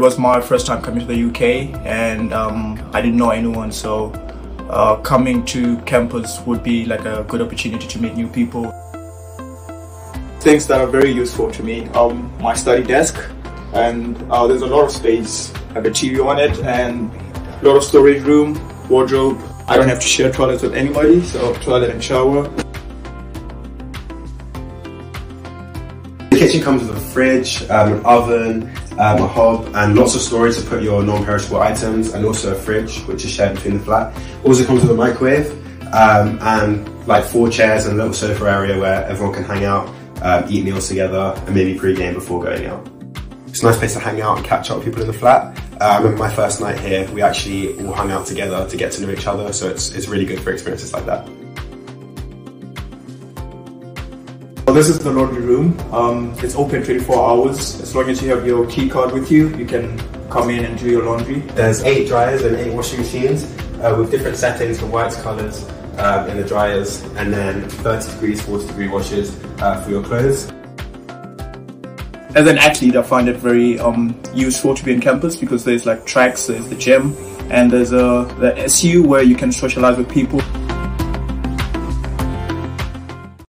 was my first time coming to the UK, and I didn't know anyone, so coming to campus would be like a good opportunity to meet new people. Things that are very useful to me, my study desk, and there's a lot of space. I have a TV on it and a lot of storage room, wardrobe. I don't have to share toilets with anybody, so toilet and shower. The kitchen comes with a fridge, an oven, a hob, and lots of storage to put your non-perishable items, and also a fridge, which is shared between the flat. Also comes with a microwave, and like 4 chairs and a little sofa area where everyone can hang out, eat meals together, and maybe pre-game before going out. It's a nice place to hang out and catch up with people in the flat. I remember my first night here, we actually all hung out together to get to know each other, so it's really good for experiences like that. Well, this is the laundry room. It's open 24 hours. As long as you have your key card with you, you can come in and do your laundry. There's 8 dryers and 8 washing machines with different settings for whites, colours in the dryers, and then 30 degrees, 40 degree washes for your clothes. As an athlete, I find it very useful to be on campus because there's like tracks, there's the gym, and there's the SU where you can socialize with people.